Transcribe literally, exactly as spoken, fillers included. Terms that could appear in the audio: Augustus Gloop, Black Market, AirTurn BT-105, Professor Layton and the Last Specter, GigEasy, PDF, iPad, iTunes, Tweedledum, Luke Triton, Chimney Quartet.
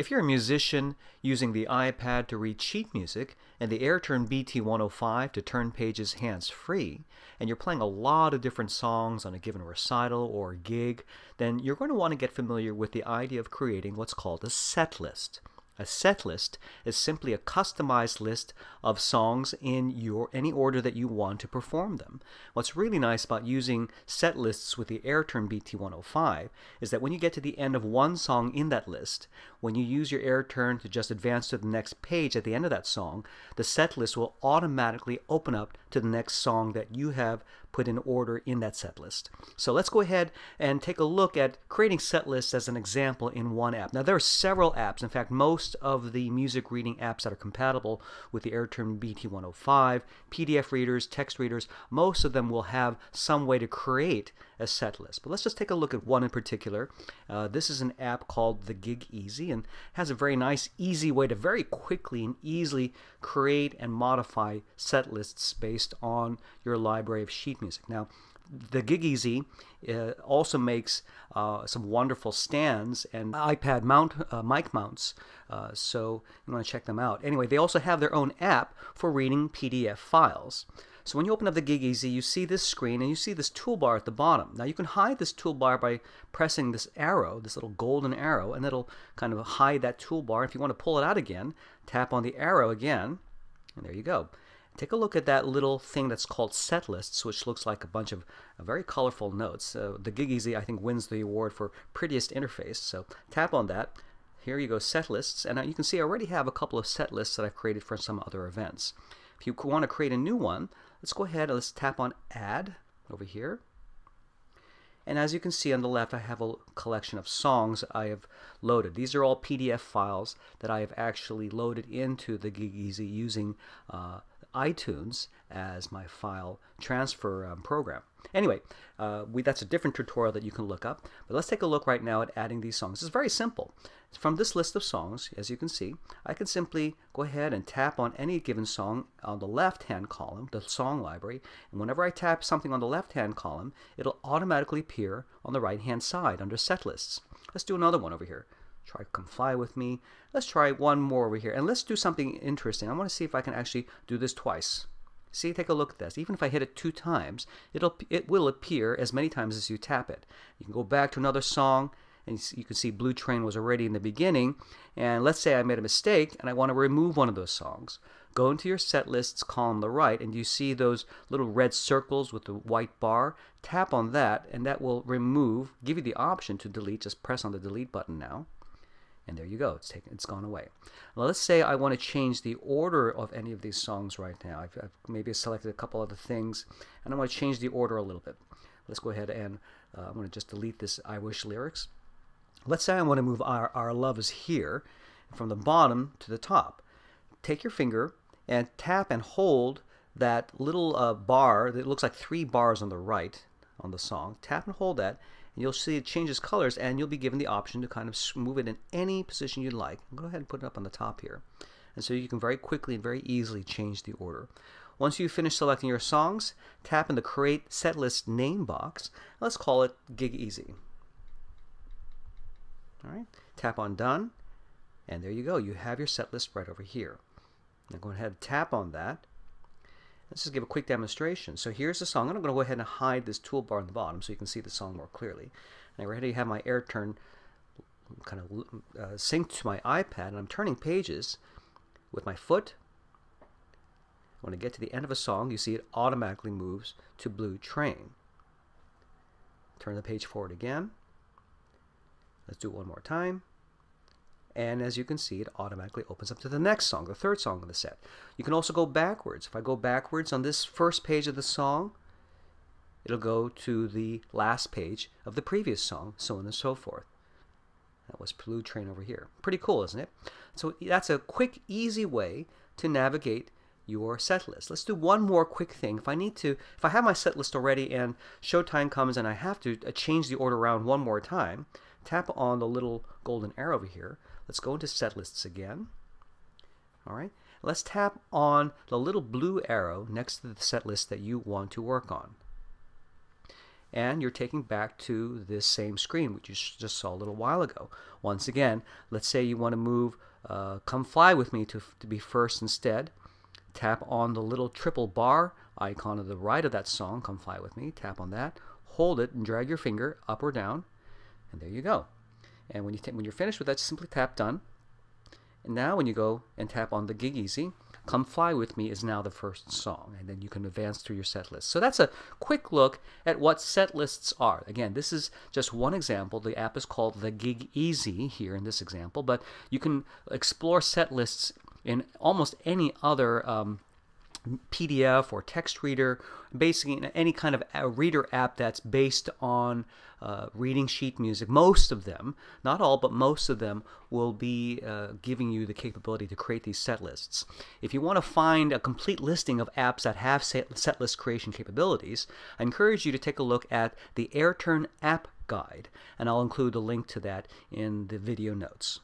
If you're a musician using the iPad to read sheet music and the AirTurn B T one oh five to turn pages hands-free, and you're playing a lot of different songs on a given recital or gig, then you're going to want to get familiar with the idea of creating what's called a set list. A set list is simply a customized list of songs in your any order that you want to perform them. What's really nice about using set lists with the AirTurn B T one oh five is that when you get to the end of one song in that list, when you use your AirTurn to just advance to the next page at the end of that song, the set list will automatically open up to the next song that you have put in order in that set list. So let's go ahead and take a look at creating set lists as an example in one app. Now there are several apps. In fact, most of the music reading apps that are compatible with the AirTurn B T one oh five, P D F readers, text readers, most of them will have some way to create a set list. But let's just take a look at one in particular. Uh, this is an app called the GigEasy and has a very nice, easy way to very quickly and easily create and modify set lists based on your library of sheet music. Now, the GigEasy uh, also makes uh, some wonderful stands and iPad mount, uh, mic mounts, uh, so you want to check them out. Anyway, they also have their own app for reading P D F files. So when you open up the GigEasy, you see this screen and you see this toolbar at the bottom. Now you can hide this toolbar by pressing this arrow, this little golden arrow, and it'll kind of hide that toolbar. If you want to pull it out again, tap on the arrow again, and there you go. Take a look at that little thing that's called set lists, which looks like a bunch of very colorful notes. Uh, the GigEasy, I think, wins the award for prettiest interface, so tap on that. Here you go, set lists, and you can see I already have a couple of set lists that I've created for some other events. If you want to create a new one, let's go ahead and let's tap on add over here. And as you can see on the left, I have a collection of songs I have loaded. These are all P D F files that I have actually loaded into the GigEasy using uh, iTunes as my file transfer um, program. Anyway, uh, we, that's a different tutorial that you can look up. But let's take a look right now at adding these songs. It's very simple. From this list of songs, as you can see, I can simply go ahead and tap on any given song on the left-hand column, the song library. And whenever I tap something on the left-hand column, it'll automatically appear on the right-hand side under set lists. Let's do another one over here. Try Comply With Me. Let's try one more over here. And let's do something interesting. I want to see if I can actually do this twice. See, take a look at this. Even if I hit it two times, it'll, it will appear as many times as you tap it. You can go back to another song, and you can see Blue Train was already in the beginning. And let's say I made a mistake, and I want to remove one of those songs. Go into your set lists column on the right, and you see those little red circles with the white bar. Tap on that, and that will remove, give you the option to delete. Just press on the delete button now. And there you go, it's taken, it's gone away. Now let's say I want to change the order of any of these songs right now. I've, I've maybe selected a couple other things, and I want to change the order a little bit. Let's go ahead and uh, I'm going to just delete this I Wish lyrics. Let's say I want to move Our, Our Love Is Here from the bottom to the top. Take your finger and tap and hold that little uh, bar that looks like three bars on the right on the song. Tap and hold that. You'll see it changes colors, and you'll be given the option to kind of move it in any position you'd like. Go ahead and put it up on the top here. And so you can very quickly and very easily change the order. Once you finish selecting your songs, tap in the Create Set List name box. Let's call it GigEasy. All right. Tap on Done, and there you go. You have your set list right over here. Now go ahead and tap on that. Let's just give a quick demonstration. So here's the song. I'm going to go ahead and hide this toolbar on the bottom so you can see the song more clearly. And right here you have my AirTurn kind of uh, synced to my iPad, and I'm turning pages with my foot. When I get to the end of a song, you see it automatically moves to Blue Train. Turn the page forward again. Let's do it one more time. And as you can see, it automatically opens up to the next song, the third song of the set. You can also go backwards. If I go backwards on this first page of the song, it'll go to the last page of the previous song, so on and so forth. That was Blue Train over here. Pretty cool, isn't it? So that's a quick, easy way to navigate your set list. Let's do one more quick thing. If I need to, if I have my set list already and showtime comes and I have to change the order around one more time, tap on the little golden arrow over here. Let's go into set lists again. All right. Let's tap on the little blue arrow next to the set list that you want to work on. and you're taken back to this same screen, which you just saw a little while ago. Once again, let's say you want to move uh, Come Fly With Me to, to be first instead. Tap on the little triple bar icon to the right of that song, Come Fly With Me. Tap on that, hold it, and drag your finger up or down, and there you go. And when, you when you're finished with that, simply tap Done. And now when you go and tap on the GigEasy, Come Fly With Me is now the first song, and then you can advance through your set list. So that's a quick look at what set lists are. Again, this is just one example. The app is called the GigEasy here in this example, but you can explore set lists in almost any other um, P D F or text reader, basically in any kind of a reader app that's based on uh, reading sheet music. Most of them, not all, but most of them will be uh, giving you the capability to create these set lists. If you want to find a complete listing of apps that have set, set list creation capabilities, I encourage you to take a look at the AirTurn app guide, and I'll include a link to that in the video notes.